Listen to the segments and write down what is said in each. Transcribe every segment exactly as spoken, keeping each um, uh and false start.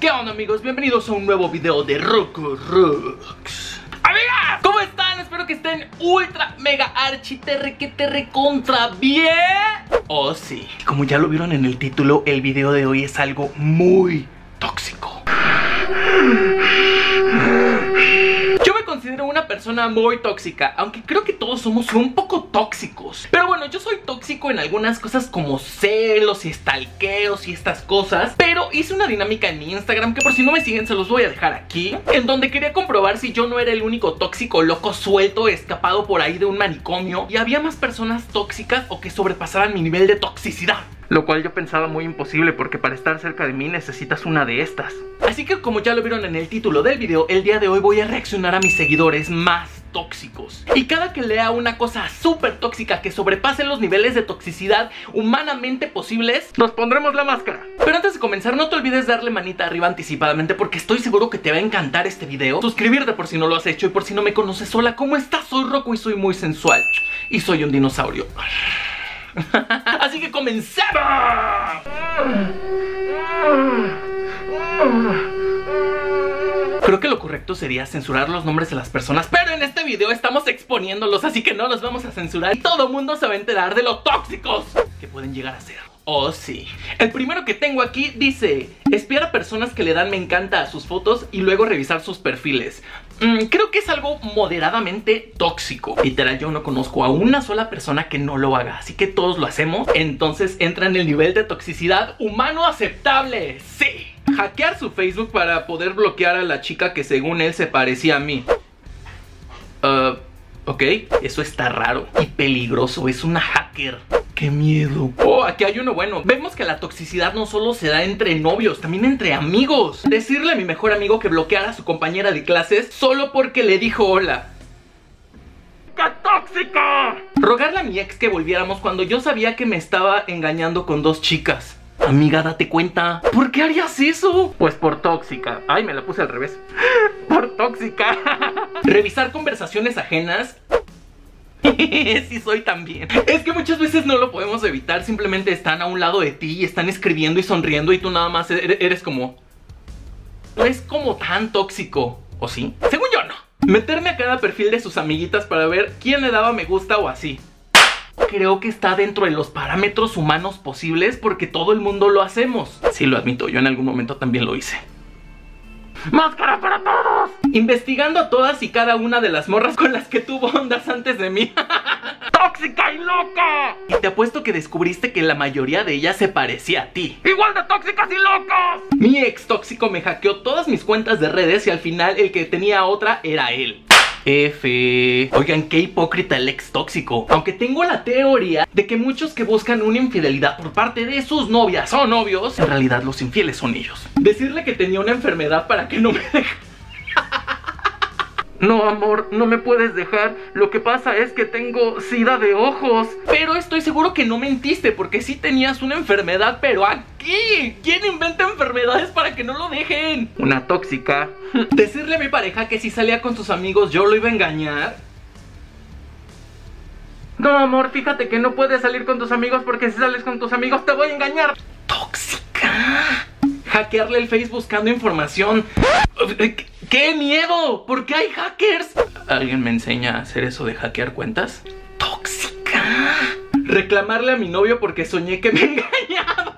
¿Qué onda, amigos? Bienvenidos a un nuevo video de Rocko Rockz. Amigas, ¿cómo están? Espero que estén ultra, mega, archi, terre, que terre, contra bien. Oh, sí. Como ya lo vieron en el título, el video de hoy es algo muy tóxico. Considero una persona muy tóxica, aunque creo que todos somos un poco tóxicos. Pero bueno, yo soy tóxico en algunas cosas como celos y stalkeos y estas cosas. Pero hice una dinámica en mi Instagram, que por si no me siguen se los voy a dejar aquí, en donde quería comprobar si yo no era el único tóxico loco suelto escapado por ahí de un manicomio y había más personas tóxicas o que sobrepasaran mi nivel de toxicidad. Lo cual yo pensaba muy imposible, porque para estar cerca de mí necesitas una de estas. Así que, como ya lo vieron en el título del video, el día de hoy voy a reaccionar a mis seguidores más tóxicos. Y cada que lea una cosa súper tóxica que sobrepase los niveles de toxicidad humanamente posibles, nos pondremos la máscara. Pero antes de comenzar, no te olvides darle manita arriba anticipadamente, porque estoy seguro que te va a encantar este video. Suscribirte por si no lo has hecho, y por si no me conoces, hola, ¿cómo estás? Soy Rocko y soy muy sensual. Y soy un dinosaurio. Así que comencemos. Creo que lo correcto sería censurar los nombres de las personas, pero en este video estamos exponiéndolos, así que no los vamos a censurar y todo el mundo se va a enterar de lo tóxicos que pueden llegar a ser. Oh, sí. El primero que tengo aquí dice: espiar a personas que le dan me encanta a sus fotos y luego revisar sus perfiles. Mm, creo que es algo moderadamente tóxico. Literal, yo no conozco a una sola persona que no lo haga, así que todos lo hacemos. Entonces entra en el nivel de toxicidad humano aceptable. Sí. Hackear su Facebook para poder bloquear a la chica que según él se parecía a mí. Uh, ok, eso está raro y peligroso, es una hacker. ¡Qué miedo! Oh, aquí hay uno bueno. Vemos que la toxicidad no solo se da entre novios, también entre amigos. Decirle a mi mejor amigo que bloqueara a su compañera de clases solo porque le dijo hola. ¡Qué tóxico! Rogarle a mi ex que volviéramos cuando yo sabía que me estaba engañando con dos chicas. Amiga, date cuenta. ¿Por qué harías eso? Pues por tóxica. Ay, me la puse al revés. Por tóxica. Revisar conversaciones ajenas. Sí, soy también. Es que muchas veces no lo podemos evitar. Simplemente están a un lado de ti y están escribiendo y sonriendo, y tú nada más eres como... No es como tan tóxico, ¿o sí? Según yo, no. Meterme a cada perfil de sus amiguitas para ver quién le daba me gusta o así. Creo que está dentro de los parámetros humanos posibles, porque todo el mundo lo hacemos. Sí, lo admito, yo en algún momento también lo hice. ¡Máscara para todos! Investigando a todas y cada una de las morras con las que tuvo ondas antes de mí. ¡Tóxica y loca! Y te apuesto que descubriste que la mayoría de ellas se parecía a ti. ¡Igual de tóxicas y locas! Mi ex tóxico me hackeó todas mis cuentas de redes y al final el que tenía otra era él. F. Oigan, qué hipócrita el ex tóxico. Aunque tengo la teoría de que muchos que buscan una infidelidad por parte de sus novias o novios, en realidad los infieles son ellos. Decirle que tenía una enfermedad para que no me dejara. No, amor, no me puedes dejar. Lo que pasa es que tengo sida de ojos. Pero estoy seguro que no mentiste, porque sí tenías una enfermedad, pero aquí. ¿Quién inventa enfermedades para que no lo dejen? Una tóxica. Decirle a mi pareja que si salía con sus amigos yo lo iba a engañar. No, amor, fíjate que no puedes salir con tus amigos, porque si sales con tus amigos te voy a engañar. Tóxica. Hackearle el Face buscando información. ¡Qué miedo! ¿Por qué hay hackers? ¿Alguien me enseña a hacer eso de hackear cuentas? ¡Tóxica! Reclamarle a mi novio porque soñé que me engañaba.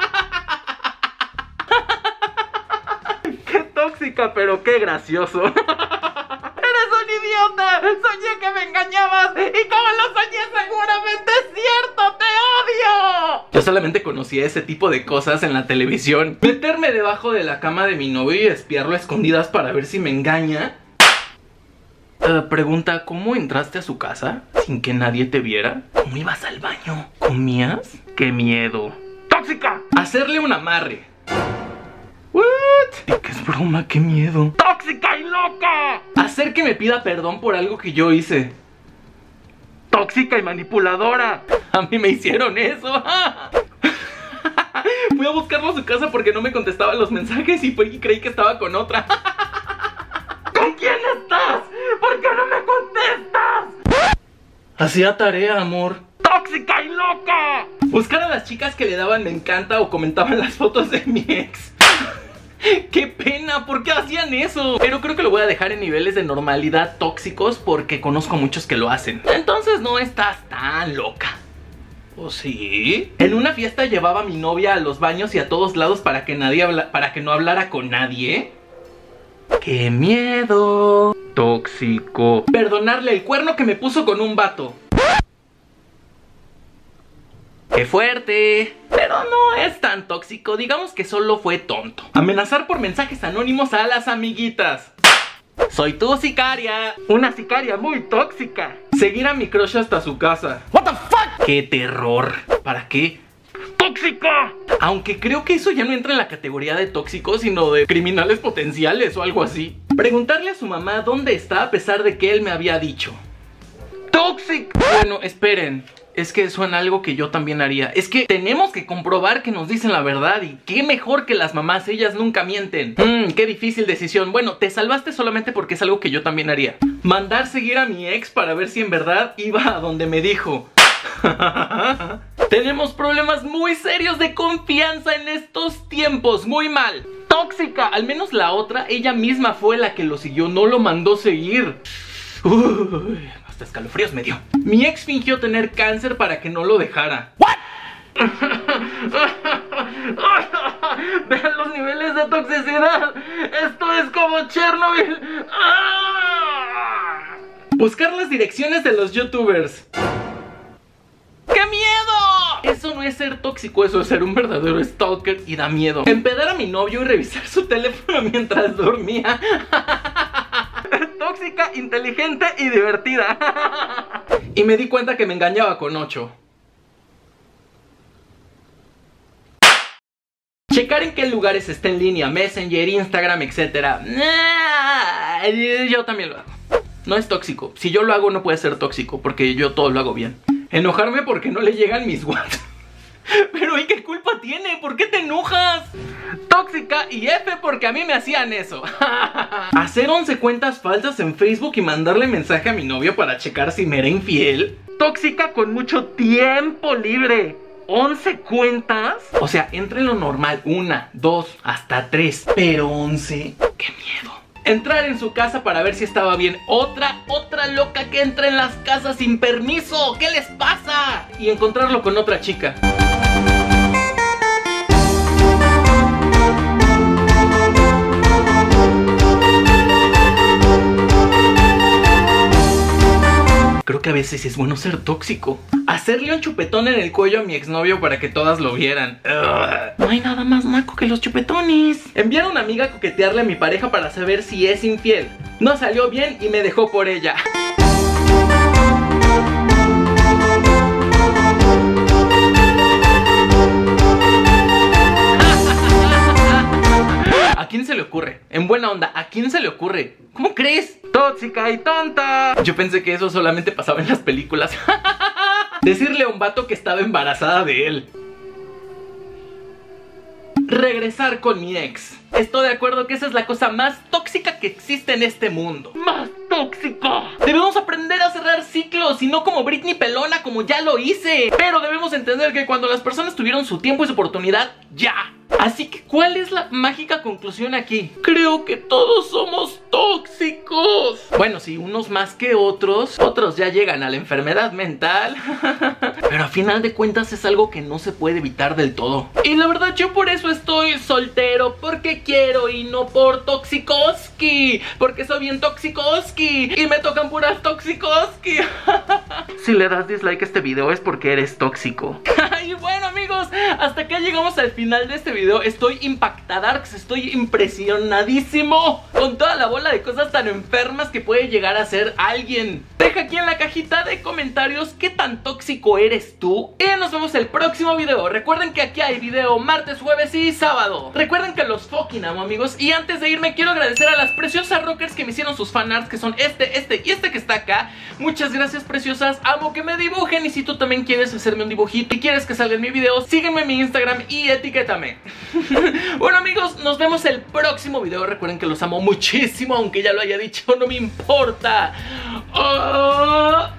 ¡Qué tóxica, pero qué gracioso! ¡Eres un idiota! ¡Soñé que me engañabas! ¡Y como lo soñé seguramente es cierto! ¡Te odio! Yo solamente conocía ese tipo de cosas en la televisión. Meterme debajo de la cama de mi novio y espiarlo a escondidas para ver si me engaña. Uh, pregunta, ¿cómo entraste a su casa sin que nadie te viera? ¿Cómo ibas al baño? ¿Comías? ¡Qué miedo! ¡Tóxica! Hacerle un amarre. ¿What? ¿Qué es broma? ¡Qué miedo! ¡Tóxica y loca! Hacer que me pida perdón por algo que yo hice. ¡Tóxica y manipuladora! A mí me hicieron eso. Fui a buscarlo a su casa porque no me contestaba los mensajes y, fue, y creí que estaba con otra. ¿Con quién estás? ¿Por qué no me contestas? Hacía tarea, amor. ¡Tóxica y loca! Buscar a las chicas que le daban me encanta o comentaban las fotos de mi ex. ¡Qué pena! sea, ¿por qué hacían eso? Pero creo que lo voy a dejar en niveles de normalidad tóxicos porque conozco muchos que lo hacen. Entonces no estás tan loca. ¿O sí? En una fiesta llevaba a mi novia a los baños y a todos lados para que nadie habla- para que no hablara con nadie. ¡Qué miedo! Tóxico. Perdonarle el cuerno que me puso con un vato. ¡Qué fuerte! Pero no es tan tóxico, digamos que solo fue tonto. Amenazar por mensajes anónimos a las amiguitas. Soy tu sicaria. Una sicaria muy tóxica. Seguir a mi crush hasta su casa. What the fuck? ¡Qué terror! ¿Para qué? ¡Tóxico! Aunque creo que eso ya no entra en la categoría de tóxico, sino de criminales potenciales o algo así. Preguntarle a su mamá dónde está a pesar de que él me había dicho. ¡Tóxico! Bueno, esperen. Es que suena algo que yo también haría. Es que tenemos que comprobar que nos dicen la verdad. Y qué mejor que las mamás, ellas nunca mienten. Mmm, qué difícil decisión. Bueno, te salvaste solamente porque es algo que yo también haría. Mandar seguir a mi ex para ver si en verdad iba a donde me dijo. Tenemos problemas muy serios de confianza en estos tiempos. Muy mal. Tóxica. Al menos la otra, ella misma fue la que lo siguió. No lo mandó seguir. Uy... escalofríos me dio. Mi ex fingió tener cáncer para que no lo dejara. ¿What? Vean los niveles de toxicidad. Esto es como Chernobyl. Buscar las direcciones de los youtubers. ¡Qué miedo! Eso no es ser tóxico, eso es ser un verdadero stalker y da miedo. Empedar a mi novio y revisar su teléfono mientras dormía. Tóxica, inteligente y divertida. Y me di cuenta que me engañaba con ocho. Checar en qué lugares está en línea, Messenger, Instagram, etcétera. Yo también lo hago. No es tóxico. Si yo lo hago no puede ser tóxico porque yo todo lo hago bien. Enojarme porque no le llegan mis WhatsApp. Pero ¿y qué culpa tiene? ¿Por qué te enojas? Tóxica y F porque a mí me hacían eso. Hacer once cuentas falsas en Facebook y mandarle mensaje a mi novio para checar si me era infiel. Tóxica con mucho tiempo libre. ¿once cuentas? O sea, entre lo normal, una, dos, hasta tres. Pero once, qué miedo. Entrar en su casa para ver si estaba bien. Otra, otra loca que entra en las casas sin permiso. ¿Qué les pasa? Y encontrarlo con otra chica. Creo que a veces es bueno ser tóxico. Hacerle un chupetón en el cuello a mi exnovio para que todas lo vieran. Ugh. No hay nada más naco que los chupetones. Enviar a una amiga a coquetearle a mi pareja para saber si es infiel. No salió bien y me dejó por ella. ¿A quién se le ocurre? En buena onda, ¿a quién se le ocurre? ¿Cómo crees? Tóxica y tonta. Yo pensé que eso solamente pasaba en las películas. Decirle a un vato que estaba embarazada de él. Regresar con mi ex. Estoy de acuerdo que esa es la cosa más tóxica que existe en este mundo. ¡Más tóxico! Debemos aprender a cerrar ciclos y no como Britney pelona, como ya lo hice. Pero debemos entender que cuando las personas tuvieron su tiempo y su oportunidad, ya. Así que, ¿cuál es la mágica conclusión aquí? Creo que todos somos tóxicos. Bueno, sí, unos más que otros. Otros ya llegan a la enfermedad mental. Pero a final de cuentas es algo que no se puede evitar del todo. Y la verdad, yo por eso estoy soltero. Porque quiero y no por toxicoski. Porque soy bien toxicoski. Y me tocan puras toxicoski. Si le das dislike a este video es porque eres tóxico. Y bueno, amigos, hasta acá llegamos al final de este video. Estoy impactada, estoy impresionadísimo con toda la bola de cosas tan enfermas que puede llegar a ser alguien. Deja aquí en la cajita de comentarios qué tan tóxico eres tú. Y nos vemos el próximo video. Recuerden que aquí hay video martes, jueves y sábado. Recuerden que los fucking amo, amigos. Y antes de irme quiero agradecer a las preciosas rockers que me hicieron sus fanarts, que son este, este y este que está acá. Muchas gracias, preciosas. Amo que me dibujen. Y si tú también quieres hacerme un dibujito y quieres que salga en mi video, sígueme en mi Instagram y etiquétame. Bueno, amigos, nos vemos el próximo video. Recuerden que los amo muchísimo, aunque ya lo haya dicho, no me importa. Oh.